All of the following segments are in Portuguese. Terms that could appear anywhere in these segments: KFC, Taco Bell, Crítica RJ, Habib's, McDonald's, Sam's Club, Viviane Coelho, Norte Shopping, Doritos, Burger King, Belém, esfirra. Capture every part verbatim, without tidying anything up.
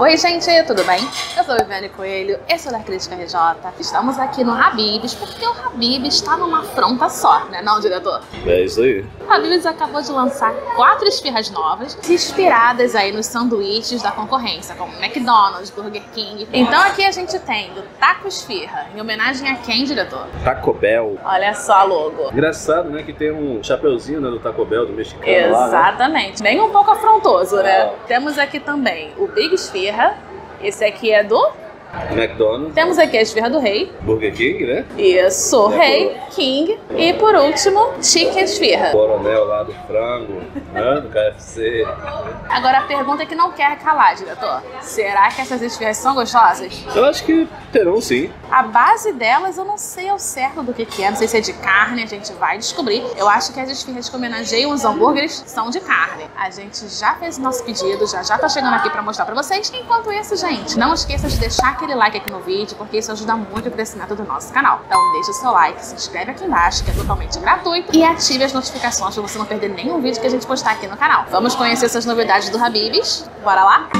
Oi gente, tudo bem? Eu sou a Viviane Coelho, esse é o da Crítica R J. Estamos aqui no Habib's, porque o Habib's está numa afronta só, né não, diretor? É isso aí. O Habib's acabou de lançar quatro esfirras novas, inspiradas aí nos sanduíches da concorrência, como McDonald's, Burger King. Então aqui a gente tem do Taco Esfirra, em homenagem a quem, diretor? Taco Bell. Olha só a logo. Engraçado, né, que tem um chapeuzinho, né, do Taco Bell, do mexicano. Exatamente. Lá, né? Nem um pouco afrontoso, né? Oh. Temos aqui também o Big Esfirra. Esse aqui é do McDonald's. Temos aqui a esfirra do rei. Burger King, né? Isso, é rei, por... King. E por último, chicken esfirra. Coronel lá do frango, né? Do K F C. Agora a pergunta é que não quer calar, diretor. Será que essas esfirras são gostosas? Eu acho que terão sim. A base delas eu não sei ao certo do que que é. Não sei se é de carne, a gente vai descobrir. Eu acho que as esfirras que homenageiam os hambúrgueres são de carne. A gente já fez o nosso pedido, já já tá chegando aqui pra mostrar pra vocês. Enquanto isso, gente, não esqueça de deixar aqui aquele like aqui no vídeo, porque isso ajuda muito o crescimento do nosso canal. Então deixa o seu like, se inscreve aqui embaixo, que é totalmente gratuito, e ative as notificações para você não perder nenhum vídeo que a gente postar aqui no canal. Vamos conhecer essas novidades do Habib's? Bora lá?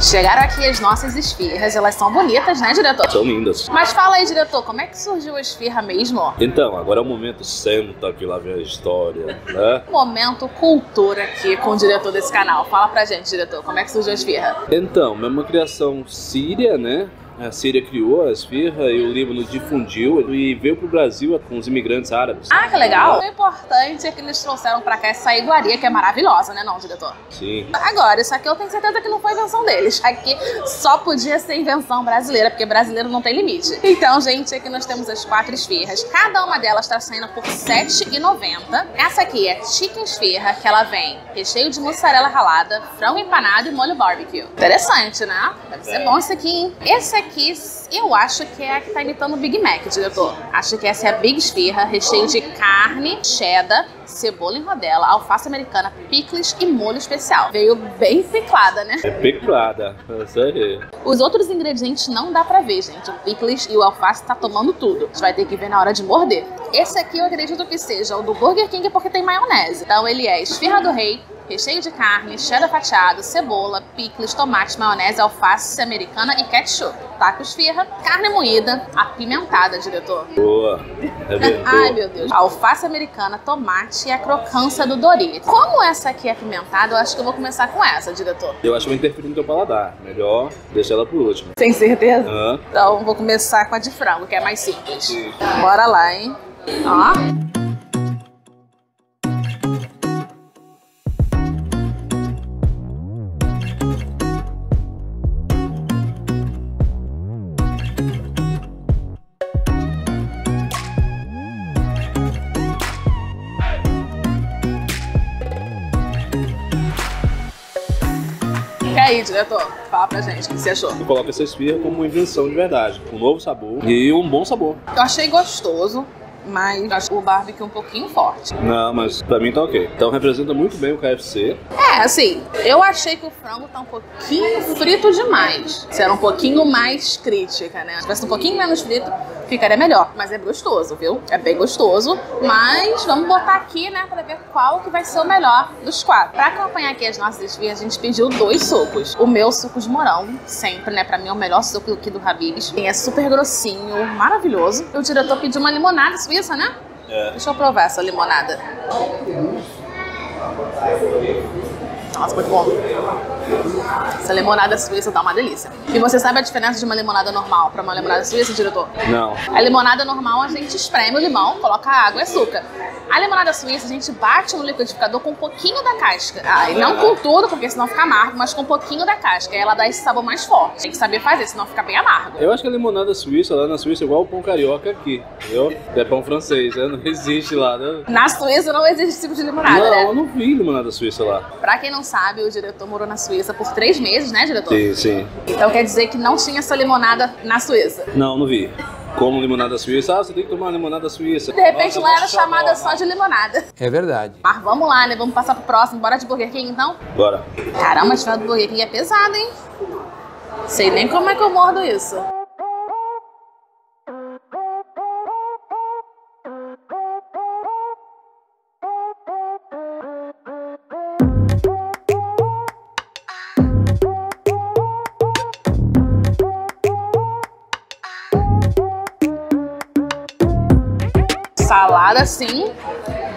Chegaram aqui as nossas esfirras, elas são bonitas, né, diretor? São lindas. Mas fala aí, diretor, como é que surgiu a esfirra mesmo? Então, agora é o momento, senta que lá vem a história, né? Momento cultura aqui com o diretor desse canal. Fala pra gente, diretor, como é que surgiu a esfirra? Então, é uma criação síria, né? A Síria criou a esfirra e o Líbano difundiu e veio pro Brasil com os imigrantes árabes. Ah, que legal! O importante é que eles trouxeram pra cá essa iguaria que é maravilhosa, né não, diretor? Sim. Agora, isso aqui eu tenho certeza que não foi invenção deles. Aqui só podia ser invenção brasileira, porque brasileiro não tem limite. Então, gente, aqui nós temos as quatro esfirras. Cada uma delas tá saindo por sete reais e noventa centavos. Essa aqui é chicken esfirra, que ela vem recheio de mussarela ralada, frango empanado e molho barbecue. Interessante, né? Deve ser bom isso aqui, hein? Esse aqui Aqui, eu acho que é a que tá imitando o Big Mac, diretor. Acho que essa é a Big Esfirra, recheio de carne, cheddar, cebola em rodela, alface americana, picles e molho especial. Veio bem piclada, né? É piclada, isso aí. Os outros ingredientes não dá pra ver, gente. O picles e o alface tá tomando tudo. A gente vai ter que ver na hora de morder. Esse aqui eu acredito que seja o do Burger King porque tem maionese. Então ele é esfirra do rei, recheio de carne, cheddar fatiado, cebola, picles, tomate, maionese, alface americana e ketchup. Taco esfirra, carne moída, apimentada, diretor. Boa! Ai, meu Deus. Alface americana, tomate e a crocância do Doritos. Como essa aqui é apimentada, eu acho que eu vou começar com essa, diretor. Eu acho que vai interferir no teu paladar. Melhor deixar ela por último. Tem certeza? Uhum. Então vou começar com a de frango, que é mais simples. Sim. Bora lá, hein? Ó. E aí, diretor, fala pra gente o que você achou. Eu coloco essa esfirra como uma invenção de verdade, um novo sabor e um bom sabor. Eu achei gostoso, mas acho o barbecue um pouquinho forte. Não, mas pra mim tá ok. Então representa muito bem o K F C. É, assim, eu achei que o frango tá um pouquinho frito demais. Se era um pouquinho mais crítica, né? Se tivesse um pouquinho menos frito, ficaria melhor. Mas é gostoso, viu? É bem gostoso. Mas vamos botar aqui, né, pra ver qual que vai ser o melhor dos quatro. Pra acompanhar aqui as nossas esfirras, a gente pediu dois sucos. O meu suco de morango, sempre, né? Pra mim é o melhor suco aqui do Habib's. É super grossinho, maravilhoso. O diretor pediu uma limonada suíça, né? É. Deixa eu provar essa limonada. Nossa, muito bom. Essa limonada suíça dá uma delícia. E você sabe a diferença de uma limonada normal para uma limonada suíça, diretor? Não. A limonada normal a gente espreme o limão, coloca água e açúcar. A limonada suíça a gente bate no liquidificador com um pouquinho da casca. Ah, e não com tudo, porque senão fica amargo, mas com um pouquinho da casca. Aí ela dá esse sabor mais forte. Tem que saber fazer, senão fica bem amargo. Eu acho que a limonada suíça lá na Suíça é igual o pão carioca aqui, entendeu? É pão francês, né? Não existe lá, né? Na Suíça não existe esse tipo de limonada, não, né? Não, eu não vi limonada suíça lá. Pra quem não sabe, o diretor morou na Suíça por três meses, né, diretor? Sim, sim. Então quer dizer que não tinha essa limonada na Suíça? Não, não vi. como limonada suíça. Ah, você tem que tomar limonada suíça. De repente, nossa, lá era chamada só de limonada. É verdade. Mas vamos lá, né? Vamos passar pro próximo. Bora de Burger King, então? Bora. Caramba, a tirada do Burger King é pesada, hein? Sei nem como é que eu mordo isso. Salada, sim,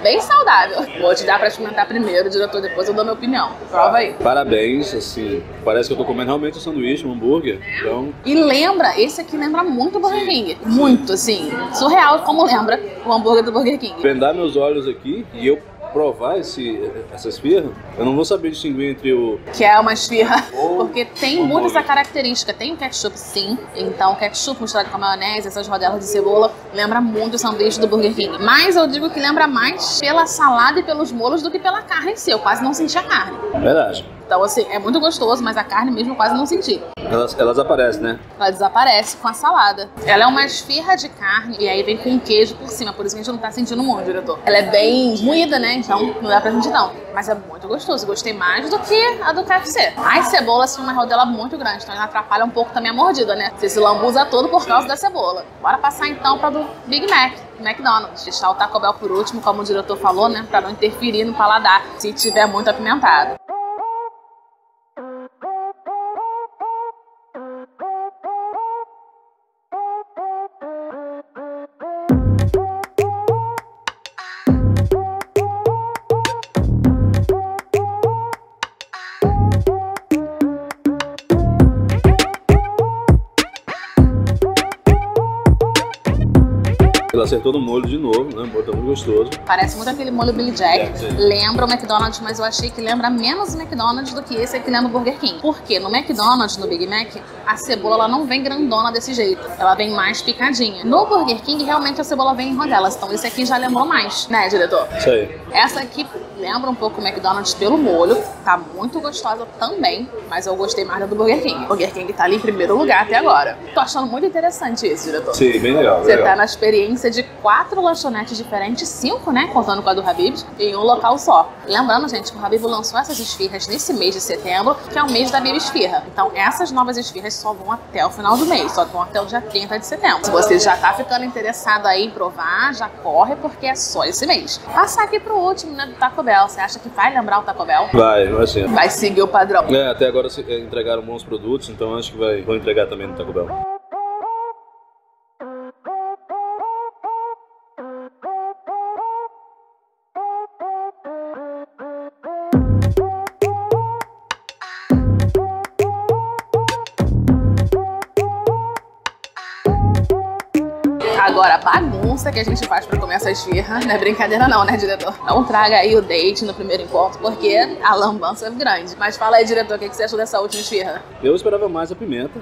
bem saudável. Vou te dar pra experimentar primeiro, diretor, depois eu dou minha opinião. Prova aí. Parabéns, assim, parece que eu tô comendo realmente um sanduíche, um hambúrguer, então... E lembra, esse aqui lembra muito o Burger King. Muito, assim, surreal como lembra o hambúrguer do Burger King. Prendar meus olhos aqui e eu... provar esse, essa esfirra, eu não vou saber distinguir entre o... que é uma esfirra, porque tem muito essa característica. Tem o ketchup, sim, então ketchup misturado com a maionese, essas rodelas de cebola, lembra muito o sanduíche do Burger King. Mas eu digo que lembra mais pela salada e pelos molhos do que pela carne em si, eu quase não senti a carne. Verdade. Então assim, é muito gostoso, mas a carne mesmo eu quase não senti. Elas, elas aparecem, né? Ela desaparece com a salada. Ela é uma esfirra de carne e aí vem com queijo por cima, por isso que a gente não tá sentindo muito, diretor. Ela é bem moída, né? Então não dá pra gente não. Mas é muito gostoso, gostei mais do que a do K F C. As cebolas são uma rodela muito grande, então ela atrapalha um pouco também a mordida, né? Você se lambuza todo por causa da cebola. Bora passar então pra do Big Mac, McDonald's. Deixar o Taco Bell por último, como o diretor falou, né? Pra não interferir no paladar, se tiver muito apimentado. Ela acertou no molho de novo, né? O molho tá muito gostoso. Parece muito aquele molho Billy Jack. É, lembra o McDonald's, mas eu achei que lembra menos o McDonald's do que esse aqui lembra o Burger King. Porque no McDonald's, no Big Mac, a cebola ela não vem grandona desse jeito. Ela vem mais picadinha. No BurgerKing, realmente a cebola vem em rodelas. Então esse aqui já lembrou mais, né, diretor? Isso aí. Essa aqui lembra um pouco o McDonald's pelo molho. Tá muito gostosa também, mas eu gostei mais da do Burger King. O Burger King tá ali em primeiro lugar até agora. Tô achando muito interessante isso, diretor. Sim, bem legal. Você legal. Tá na experiência de quatro lanchonetes diferentes, cinco, né, contando com a do Habib's, em um local só. Lembrando, gente, que o Habib's lançou essas esfirras nesse mês de setembro, que é o mês da Baby Esfirra. Então, essas novas esfirras só vão até o final do mês, só vão até o dia trinta de setembro. Se você já tá ficando interessado aí em provar, já corre, porque é só esse mês. Passar aqui pro último, né, do Taco Bell. Você acha que vai lembrar o Taco Bell? Vai, vai sim. Vai seguir o padrão. É, até agora entregaram bons produtos, então acho que vai, vão entregar também no Taco Bell. Agora, a bagunça que a gente faz pra comer essa esfirra não é brincadeira não, né, diretor? Não traga aí o date no primeiro encontro, porque a lambança é grande. Mas fala aí, diretor, o que você achou dessa última esfirra? Eu esperava mais a pimenta.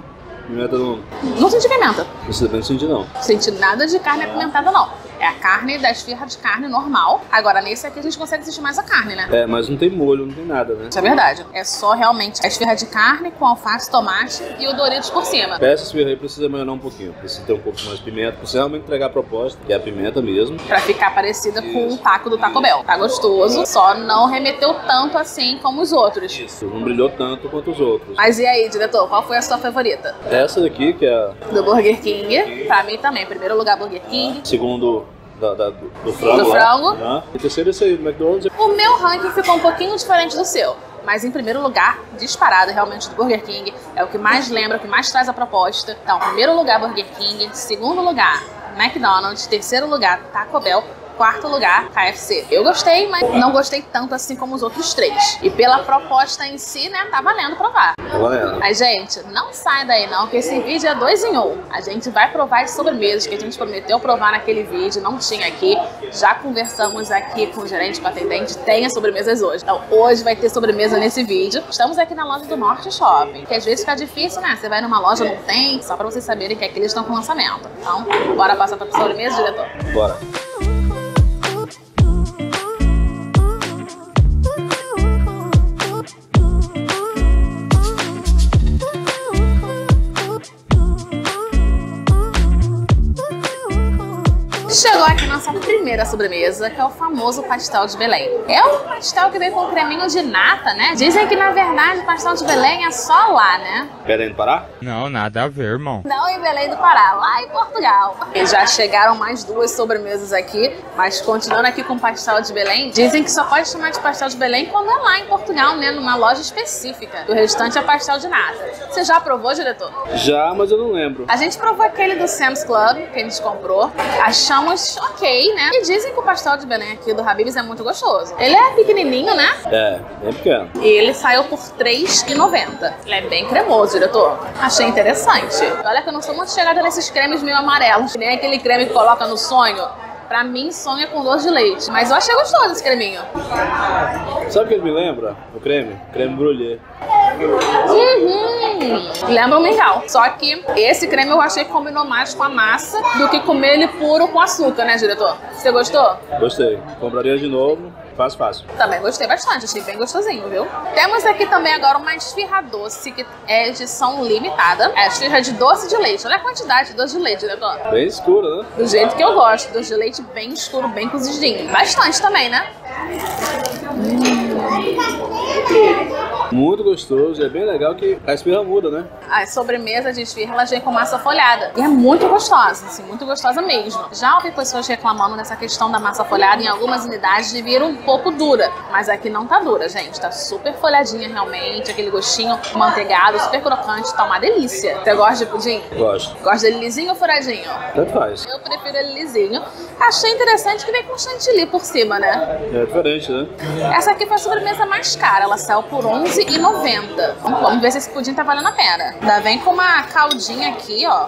Pimenta não... Não senti pimenta. Você não senti não. Não senti nada de carne apimentada não. É a carne da esfirra de carne normal. Agora, nesse aqui a gente consegue sentir mais a carne, né? É, mas não tem molho, não tem nada, né? Isso é verdade. É só realmente a esfirra de carne com alface, tomate e o Doritos por cima. Essa esfirra aí precisa melhorar um pouquinho. Precisa ter um pouco mais de pimenta. Precisa realmente entregar a proposta, que é a pimenta mesmo. Pra ficar parecida isso. Com o taco do Taco Bell. Tá gostoso, só não remeteu tanto assim como os outros. Isso, não brilhou tanto quanto os outros. Mas e aí, diretor, qual foi a sua favorita? Essa daqui, que é a... do Burger King. Pra mim também. Primeiro lugar, Burger King. Ah, segundo... Da, da, do, do frango. Do frango. Né? E terceiro, esse aí, McDonald's. O meu ranking ficou um pouquinho diferente do seu. Mas em primeiro lugar, disparado realmente do Burger King. É o que mais lembra, o que mais traz a proposta. Então, primeiro lugar, Burger King. Segundo lugar, McDonald's. Terceiro lugar, Taco Bell. Quarto lugar, K F C. Eu gostei, mas não gostei tanto assim como os outros três. E pela proposta em si, né, tá valendo provar. Tá valendo. Mas, gente, não sai daí não, que esse vídeo é dois em um. A gente vai provar as sobremesas que a gente prometeu provar naquele vídeo, não tinha aqui. Já conversamos aqui com o gerente, com o atendente, tem as sobremesas hoje. Então, hoje vai ter sobremesa nesse vídeo. Estamos aqui na loja do Norte Shopping, que às vezes fica difícil, né? Você vai numa loja, não tem, só pra vocês saberem que aqui eles estão com lançamento. Então, bora passar pra sobremesa, diretor? Bora. nossa primeira sobremesa, que é o famoso pastel de Belém. É um pastel que vem com creminho de nata, né? Dizem que, na verdade, o pastel de Belém é só lá, né? Belém do Pará? Não, nada a ver, irmão. Não em Belém do Pará, lá em Portugal. E já chegaram mais duas sobremesas aqui, mas continuando aqui com o pastel de Belém, dizem que só pode chamar de pastel de Belém quando é lá em Portugal, né? Numa loja específica. O restante é pastel de nata. Você já provou, diretor? Já, mas eu não lembro. A gente provou aquele do Sam's Club, que a gente comprou. Achamos ok, né? E dizem que o pastel de Belém aqui do Habib's é muito gostoso. Ele é pequenininho, né? É, bem pequeno. E ele saiu por três reais e noventa centavos. Ele é bem cremoso, diretor. Achei interessante. Olha que eu não sou muito chegada nesses cremes meio amarelos. Nem aquele creme que coloca no sonho. Pra mim, sonho é com doce de leite. Mas eu achei gostoso esse creminho. Sabe o que ele me lembra? O creme? Creme brulee. Uhum. Lembra o mingau. Só que esse creme eu achei que combinou mais com a massa do que comer ele puro com açúcar, né, diretor? Você gostou? Gostei. Compraria de novo. Fácil, fácil. Também gostei bastante, achei bem gostosinho, viu? Temos aqui também agora uma esfirra doce, que é edição limitada. É esfirra de doce de leite. Olha a quantidade de doce de leite, né, dona? Bem escuro, né? Do jeito que eu gosto. Doce de leite bem escuro, bem cozidinho. Bastante também, né? Muito gostoso, é bem legal que a esfirra muda, né? A sobremesa de esfirra, ela vem com massa folhada. E é muito gostosa, assim, muito gostosa mesmo. Já ouvi pessoas reclamando dessa questão da massa folhada em algumas unidades de vir um pouco dura. Mas aqui não tá dura, gente. Tá super folhadinha realmente, aquele gostinho manteigado, super crocante, tá uma delícia. Você gosta de pudim? Gosto. Gosta dele lisinho ou furadinho? Tanto faz. Eu prefiro ele lisinho. Achei interessante que vem com chantilly por cima, né? É diferente, né? Essa aqui foi a sobremesa mais cara, ela saiu por onze reais e noventa centavos. Vamos ver se esse pudim tá valendo a pena. Ainda vem com uma caldinha aqui, ó.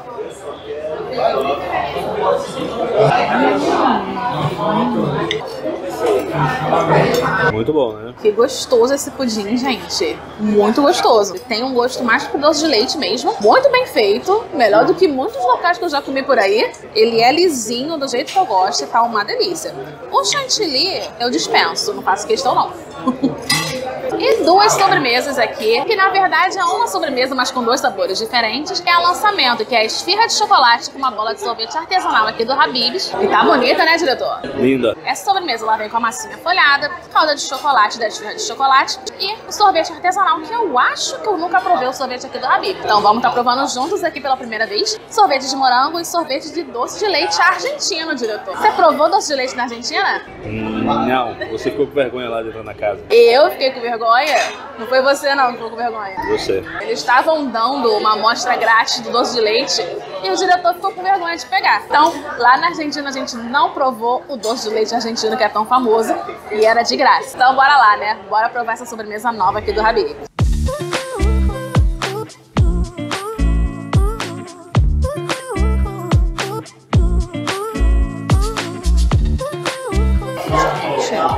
Muito bom, né? Que gostoso esse pudim, gente. Muito gostoso. Tem um gosto mais pro doce de leite mesmo. Muito bem feito. Melhor do que muitos locais que eu já comi por aí. Ele é lisinho, do jeito que eu gosto. E tá uma delícia. O chantilly eu dispenso. Não faço questão, não. E duas sobremesas aqui, que na verdade é uma sobremesa, mas com dois sabores diferentes, que é a lançamento, que é a esfirra de chocolate com uma bola de sorvete artesanal aqui do Habib's. E tá bonita, né, diretor? Linda. Essa sobremesa, ela vem com a massinha folhada, calda de chocolate da esfirra de chocolate e o sorvete artesanal, que eu acho que eu nunca provei o sorvete aqui do Habib's. Então vamos estar provando juntos aqui pela primeira vez, sorvete de morango e sorvete de doce de leite argentino, diretor. Você provou doce de leite na Argentina? Não, você ficou com vergonha lá dentro da casa. Eu fiquei com vergonha. Vergonha? Não foi você não que ficou com vergonha. Você. Eles estavam dando uma amostra grátis do doce de leite e o diretor ficou com vergonha de pegar. Então, lá na Argentina a gente não provou o doce de leite argentino que é tão famoso e era de graça. Então bora lá, né? Bora provar essa sobremesa nova aqui do Habib's.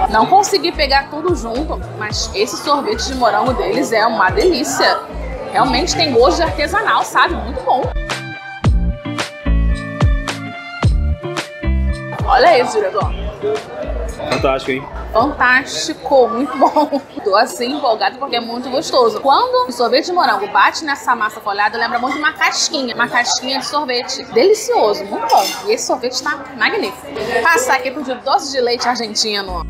Não consegui pegar tudo junto, mas esse sorvete de morango deles é uma delícia. Realmente tem gosto de artesanal, sabe? Muito bom. Olha isso, diretor. Fantástico, hein? Fantástico, muito bom. Tô assim empolgado porque é muito gostoso. Quando o sorvete de morango bate nessa massa folhada, lembra muito uma casquinha. Uma casquinha de sorvete. Delicioso, muito bom. E esse sorvete tá magnífico. Passar aqui pro doce de leite argentino.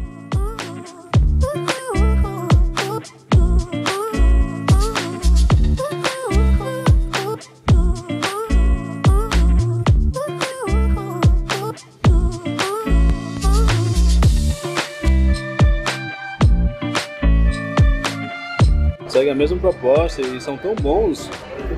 Segue a mesma proposta e são tão bons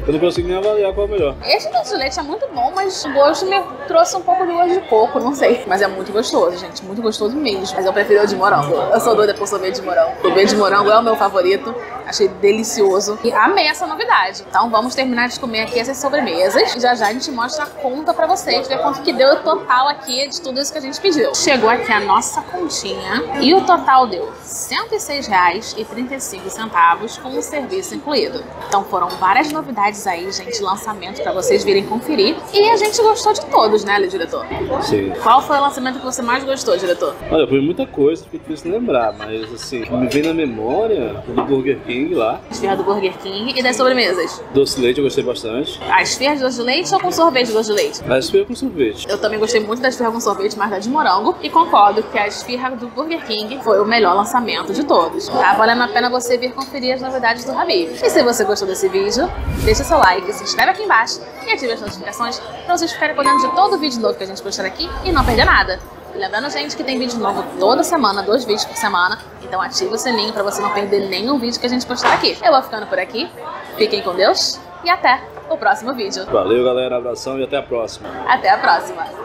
que eu não consigo nem avaliar qual é o melhor. Esse doce de leite é muito bom, mas o gosto me trouxe um pouco de gosto de coco, não sei. Mas é muito gostoso, gente, muito gostoso mesmo. Mas eu prefiro o de morango, eu sou doida por sorvete de morango. O sorvete de morango é o meu favorito, achei delicioso e amei essa novidade. Então vamos terminar de comer aqui essas sobremesas e já já a gente mostra a conta pra vocês, ver quanto que deu o total aqui de tudo isso que a gente pediu. Chegou aqui a nossa continha e o total deu cento e seis reais e trinta e cinco centavos. Com serviço incluído. Então foram várias novidades aí, gente, lançamento pra vocês virem conferir. E a gente gostou de todos, né, diretor? Sim. Qual foi o lançamento que você mais gostou, diretor? Olha, foi muita coisa, fiquei difícil lembrar, mas assim, me vem na memória do Burger King lá. As esfirra do Burger King e das sobremesas. Doce de leite eu gostei bastante. As esfirra de doce de leite ou com sorvete de doce de leite? As esfirra com sorvete. Eu também gostei muito das esfirra com sorvete, mas da de morango. E concordo que a esfirra do Burger King foi o melhor lançamento de todos. Tá valendo a pena você vir conferir as novidades do Habib's. E se você gostou desse vídeo, deixa seu like, se inscreve aqui embaixo e ative as notificações pra vocês ficarem podendo de todo o vídeo novo que a gente postar aqui e não perder nada. E lembrando, gente, que tem vídeo novo toda semana, dois vídeos por semana. Então ativa o sininho pra você não perder nenhum vídeo que a gente postar aqui. Eu vou ficando por aqui. Fiquem com Deus e até o próximo vídeo. Valeu, galera. Abração e até a próxima. Até a próxima.